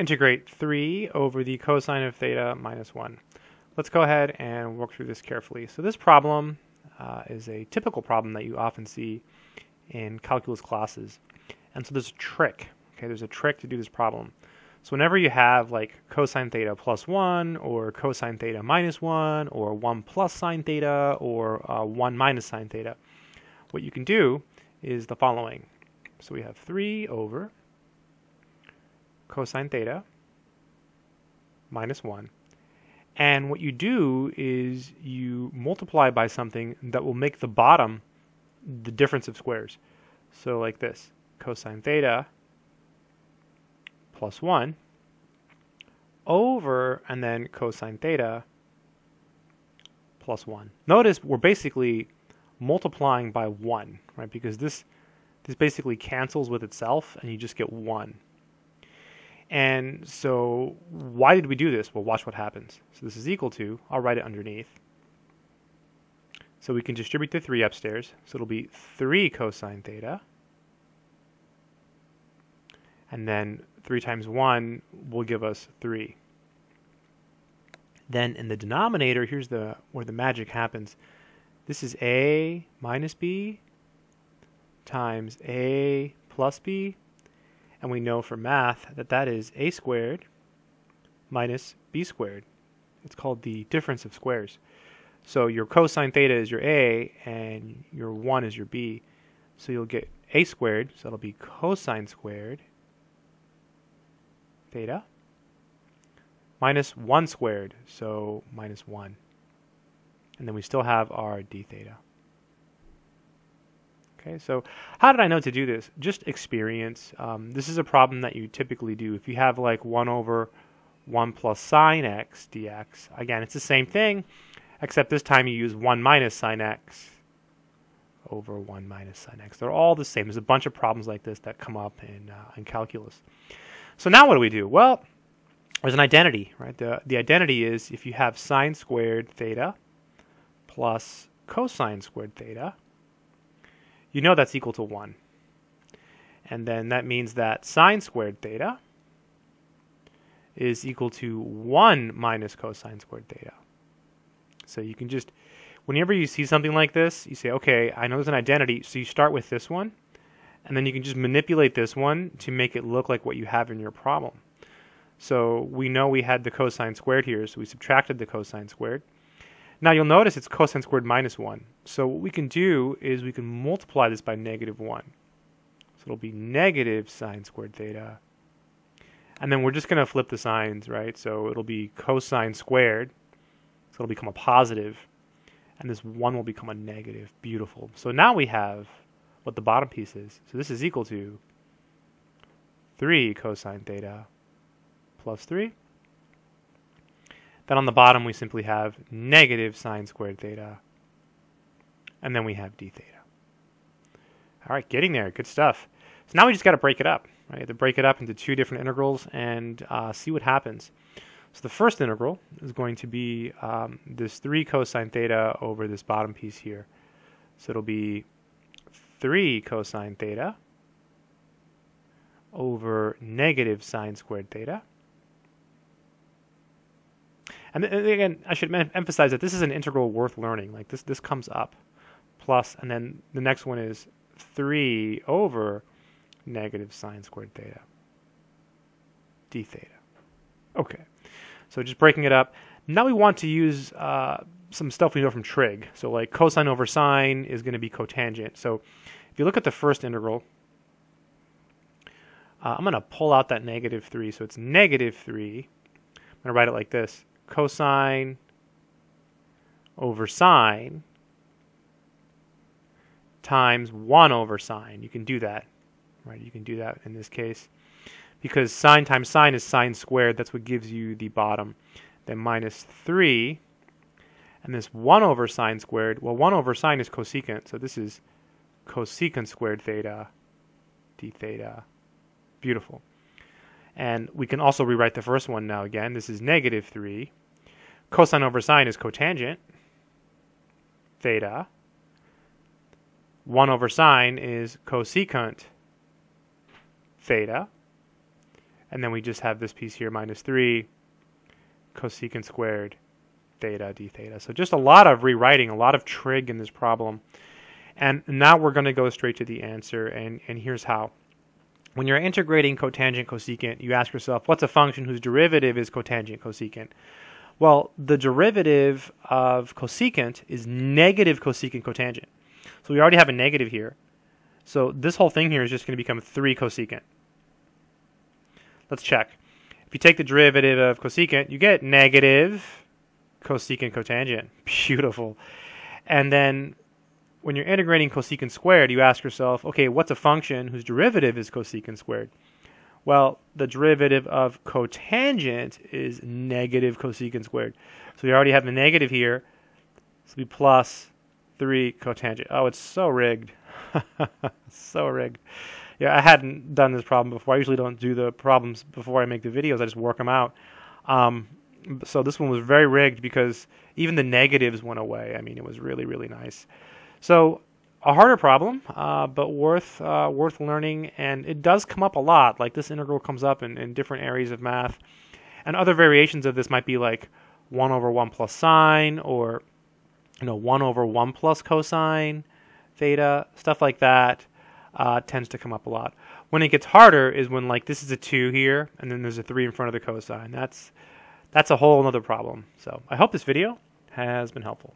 integrate 3 over the cosine of theta minus 1. Let's go ahead and work through this carefully. So this problem is a typical problem that you often see in calculus classes. And so there's a trick. Okay, there's a trick to do this problem. So whenever you have like cosine theta plus 1 or cosine theta minus 1 or 1 plus sine theta or 1 minus sine theta, what you can do is the following. So we have 3 over cosine theta minus 1. And what you do is you multiply by something that will make the bottom the difference of squares. So like this, cosine theta plus 1 over, and then cosine theta plus 1. Notice we're basically multiplying by 1, right? Because this basically cancels with itself, and you just get 1. And so why did we do this? Well, watch what happens. So this is equal to, I'll write it underneath. So we can distribute the 3 upstairs. So it'll be 3 cosine theta. And then 3 times 1 will give us 3. Then in the denominator, here's where the magic happens. This is a minus b times a plus b. And we know from math that that is a squared minus b squared. It's called the difference of squares. So your cosine theta is your a, and your 1 is your b. So you'll get a squared, so that'll be cosine squared theta minus 1 squared, so minus 1. And then we still have our d theta. Okay, so how did I know to do this? Just experience. This is a problem that you typically do. If you have like 1 over 1 plus sine x dx, again, it's the same thing, except this time you use 1 minus sine x over 1 minus sine x. They're all the same. There's a bunch of problems like this that come up in calculus. So now what do we do? Well, there's an identity, right? The identity is if you have sine squared theta plus cosine squared theta, you know that's equal to 1. And then that means that sine squared theta is equal to 1 minus cosine squared theta. So you can just, whenever you see something like this, you say, okay, I know there's an identity, so you start with this one, and then you can just manipulate this one to make it look like what you have in your problem. So we know we had the cosine squared here, so we subtracted the cosine squared. Now you'll notice it's cosine squared minus 1. So what we can do is we can multiply this by negative 1. So it'll be negative sine squared theta. And then we're just going to flip the signs, right? So it'll be cosine squared. So it'll become a positive. And this 1 will become a negative. Beautiful. So now we have what the bottom piece is. So this is equal to 3 cosine theta plus 3. Then on the bottom we simply have negative sine squared theta, and then we have d theta. All right, getting there, good stuff. So now we just got to break it up. Right? You have to break it up into 2 different integrals and see what happens. So the first integral is going to be this 3 cosine theta over this bottom piece here. So it'll be 3 cosine theta over negative sine squared theta. And again, I should emphasize that this is an integral worth learning. Like this comes up, plus, and then the next one is 3 over negative sine squared theta, d theta. Okay, so just breaking it up. Now we want to use some stuff we know from trig. So like cosine over sine is going to be cotangent. So if you look at the first integral, I'm going to pull out that negative 3. So it's negative 3. I'm going to write it like this. Cosine over sine times 1 over sine. You can do that, right? You can do that in this case because sine times sine is sine squared. That's what gives you the bottom. Then minus 3 and this 1 over sine squared. Well, 1 over sine is cosecant, so this is cosecant squared theta d theta. Beautiful. And we can also rewrite the first one now again. This is negative 3. Cosine over sine is cotangent, theta. 1 over sine is cosecant, theta. And then we just have this piece here, minus 3 cosecant squared theta d theta. So just a lot of rewriting, a lot of trig in this problem. And now we're going to go straight to the answer, and here's how. When you're integrating cotangent cosecant, you ask yourself, what's a function whose derivative is cotangent cosecant? Well, the derivative of cosecant is negative cosecant cotangent. So we already have a negative here. So this whole thing here is just going to become 3 cosecant. Let's check. If you take the derivative of cosecant, you get negative cosecant cotangent. Beautiful. And then when you're integrating cosecant squared, you ask yourself, okay, what's a function whose derivative is cosecant squared? Well, the derivative of cotangent is negative cosecant squared. So we already have the negative here. So it'll be plus 3 cotangent. Oh, it's so rigged. So rigged. Yeah, I hadn't done this problem before. I usually don't do the problems before I make the videos. I just work them out. So this one was very rigged because even the negatives went away. I mean, it was really, really nice. So a harder problem, but worth learning, and it does come up a lot. Like this integral comes up in different areas of math, and other variations of this might be like 1 over 1 plus sine, or 1 over 1 plus cosine theta, stuff like that tends to come up a lot. When it gets harder is when like this is a 2 here, and then there's a 3 in front of the cosine. That's a whole other problem. So I hope this video has been helpful.